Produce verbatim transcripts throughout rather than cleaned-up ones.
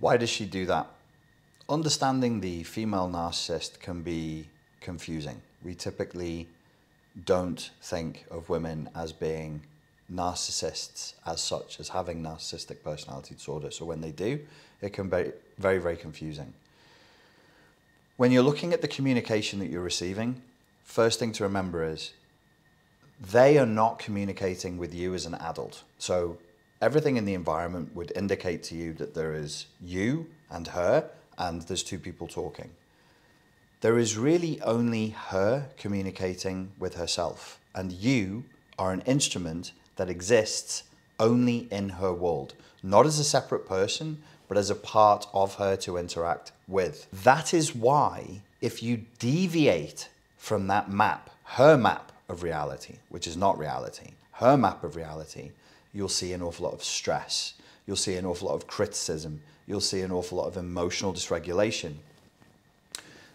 Why does she do that? Understanding the female narcissist can be confusing. We typically don't think of women as being narcissists as such, as having narcissistic personality disorder. So when they do, it can be very, very confusing. When you're looking at the communication that you're receiving, first thing to remember is they are not communicating with you as an adult. So everything in the environment would indicate to you that there is you and her, and there's two people talking. There is really only her communicating with herself, and you are an instrument that exists only in her world, not as a separate person, but as a part of her to interact with. That is why if you deviate from that map, her map of reality, which is not reality, her map of reality, you'll see an awful lot of stress. You'll see an awful lot of criticism. You'll see an awful lot of emotional dysregulation.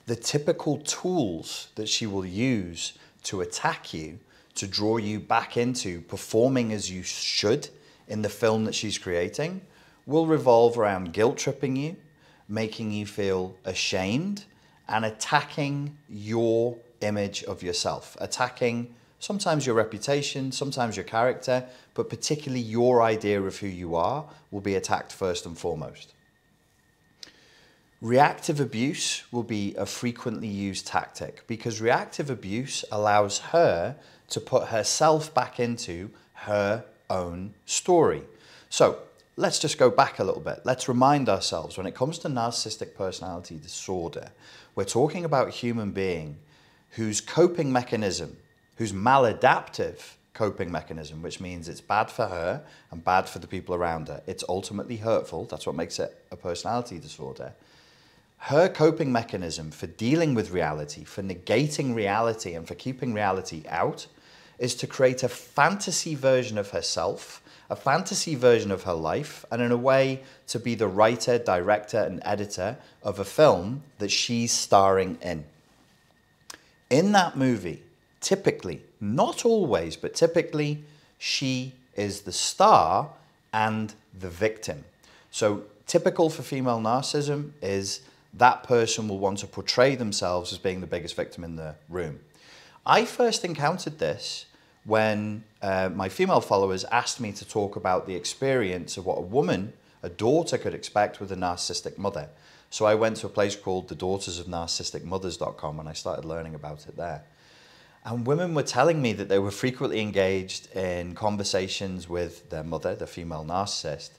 The typical tools that she will use to attack you, to draw you back into performing as you should in the film that she's creating, will revolve around guilt-tripping you, making you feel ashamed, and attacking your image of yourself, attacking sometimes your reputation, sometimes your character, but particularly your idea of who you are will be attacked first and foremost. Reactive abuse will be a frequently used tactic because reactive abuse allows her to put herself back into her own story. So let's just go back a little bit. Let's remind ourselves when it comes to narcissistic personality disorder, we're talking about a human being whose coping mechanism, whose maladaptive coping mechanism, which means it's bad for her and bad for the people around her. It's ultimately hurtful. That's what makes it a personality disorder. Her coping mechanism for dealing with reality, for negating reality and for keeping reality out is to create a fantasy version of herself, a fantasy version of her life, and in a way to be the writer, director and editor of a film that she's starring in. In that movie, typically, not always, but typically, she is the star and the victim. So typical for female narcissism is that person will want to portray themselves as being the biggest victim in the room. I first encountered this when uh, my female followers asked me to talk about the experience of what a woman, a daughter, could expect with a narcissistic mother. So I went to a place called the daughters of narcissistic mothers dot com and I started learning about it there. And women were telling me that they were frequently engaged in conversations with their mother, the female narcissist,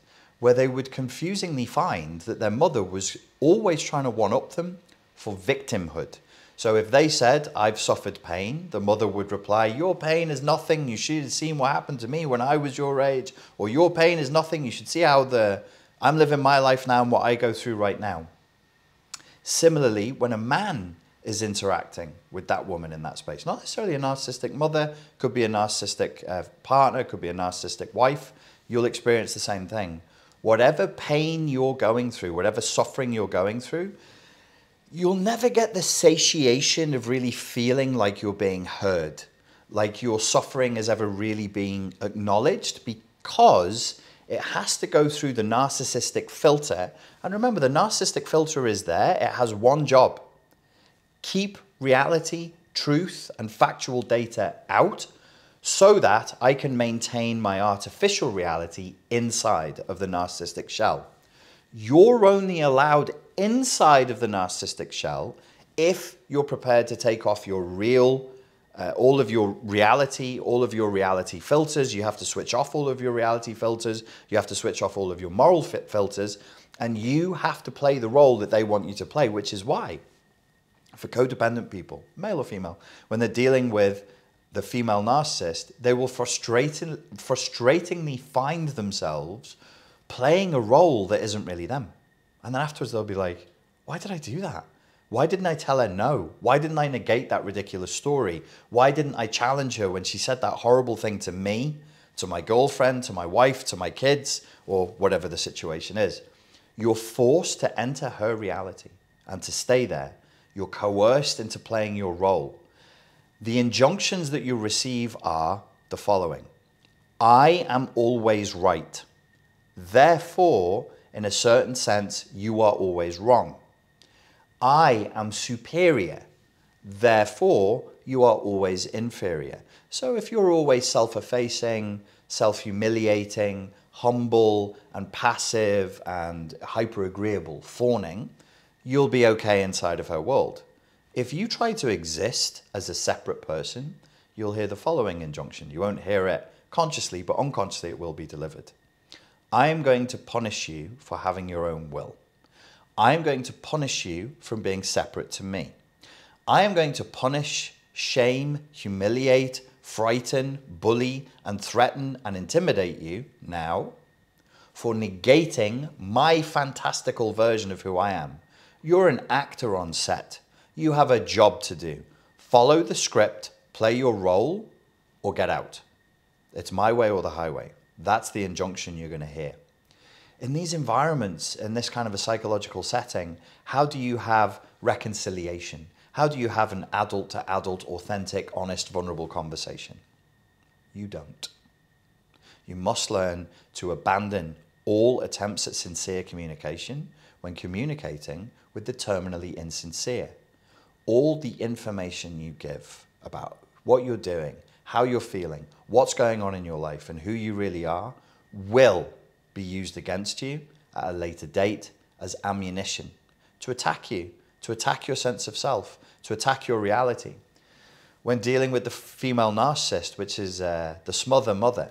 where they would confusingly find that their mother was always trying to one-up them for victimhood. So if they said, I've suffered pain, the mother would reply, your pain is nothing, you should have seen what happened to me when I was your age, or your pain is nothing, you should see how the I'm living my life now and what I go through right now. Similarly, when a man is interacting with that woman in that space, not necessarily a narcissistic mother, could be a narcissistic uh, partner, could be a narcissistic wife, you'll experience the same thing. Whatever pain you're going through, whatever suffering you're going through, you'll never get the satiation of really feeling like you're being heard, like your suffering is ever really being acknowledged, because it has to go through the narcissistic filter. And remember, the narcissistic filter is there. It has one job: keep reality, truth, and factual data out, so that I can maintain my artificial reality inside of the narcissistic shell. You're only allowed inside of the narcissistic shell if you're prepared to take off your real, uh, all of your reality, all of your reality filters. You have to switch off all of your reality filters. You have to switch off all of your moral fit filters, and you have to play the role that they want you to play, which is why for codependent people, male or female, when they're dealing with the female narcissist, they will frustrating, frustratingly find themselves playing a role that isn't really them. And then afterwards they'll be like, why did I do that? Why didn't I tell her no? Why didn't I negate that ridiculous story? Why didn't I challenge her when she said that horrible thing to me, to my girlfriend, to my wife, to my kids, or whatever the situation is? You're forced to enter her reality and to stay there. You're coerced into playing your role. The injunctions that you receive are the following: I am always right. Therefore, In a certain sense, you are always wrong. I am superior, therefore you are always inferior. So if you're always self-effacing, self-humiliating, humble and passive and hyper-agreeable, fawning, you'll be okay inside of her world. If you try to exist as a separate person, you'll hear the following injunction. You won't hear it consciously, but unconsciously it will be delivered. I am going to punish you for having your own will. I am going to punish you from being separate to me. I am going to punish, shame, humiliate, frighten, bully, and threaten and intimidate you now for negating my fantastical version of who I am. You're an actor on set. You have a job to do. Follow the script, play your role, or get out. It's my way or the highway. That's the injunction you're going to hear. In these environments, in this kind of a psychological setting, how do you have reconciliation? How do you have an adult-to-adult, authentic, honest, vulnerable conversation? You don't. You must learn to abandon all attempts at sincere communication when communicating with the terminally insincere. All the information you give about what you're doing, how you're feeling, what's going on in your life, and who you really are will be used against you at a later date as ammunition to attack you, to attack your sense of self, to attack your reality. When dealing with the female narcissist, which is uh, the smother mother,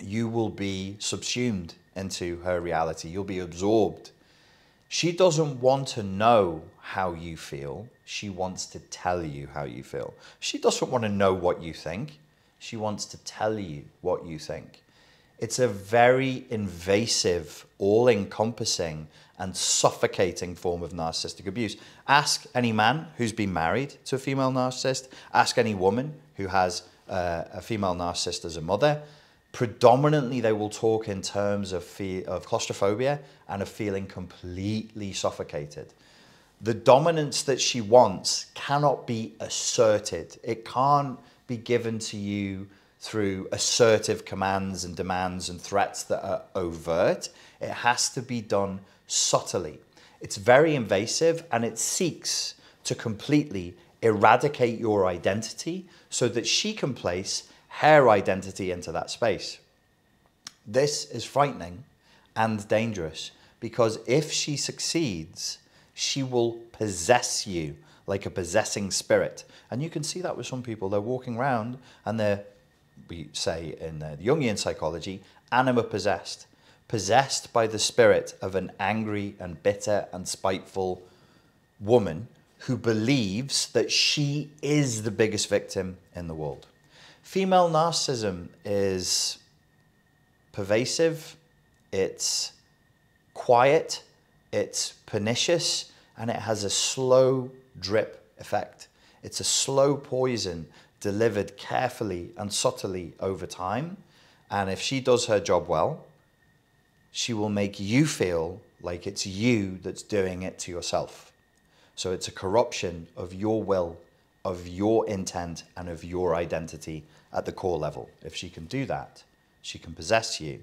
you will be subsumed into her reality. You'll be absorbed. She doesn't want to know how you feel. She wants to tell you how you feel. She doesn't want to know what you think. She wants to tell you what you think. It's a very invasive, all-encompassing and suffocating form of narcissistic abuse. Ask any man who's been married to a female narcissist. Ask any woman who has uh, a female narcissist as a mother. Predominantly, they will talk in terms of, fe of claustrophobia and of feeling completely suffocated. The dominance that she wants cannot be asserted. It can't be given to you through assertive commands and demands and threats that are overt. It has to be done subtly. It's very invasive and it seeks to completely eradicate your identity so that she can place her identity into that space. This is frightening and dangerous because if she succeeds, she will possess you like a possessing spirit. And you can see that with some people. They're walking around and they're, we say in the Jungian psychology, anima possessed. Possessed by the spirit of an angry and bitter and spiteful woman who believes that she is the biggest victim in the world. Female narcissism is pervasive, it's quiet, it's pernicious, and it has a slow drip effect. It's a slow poison delivered carefully and subtly over time. And if she does her job well, she will make you feel like it's you that's doing it to yourself. So it's a corruption of your will, of your intent, and of your identity at the core level. If she can do that, she can possess you,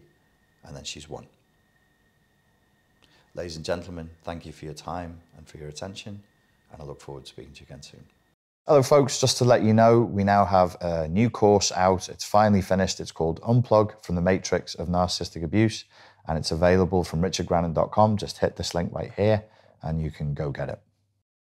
and then she's won. Ladies and gentlemen, thank you for your time and for your attention, and I look forward to speaking to you again soon. Hello folks, just to let you know, we now have a new course out. It's finally finished. It's called Unplug from the Matrix of Narcissistic Abuse, and it's available from Richard Grannon dot com. Just hit this link right here, and you can go get it.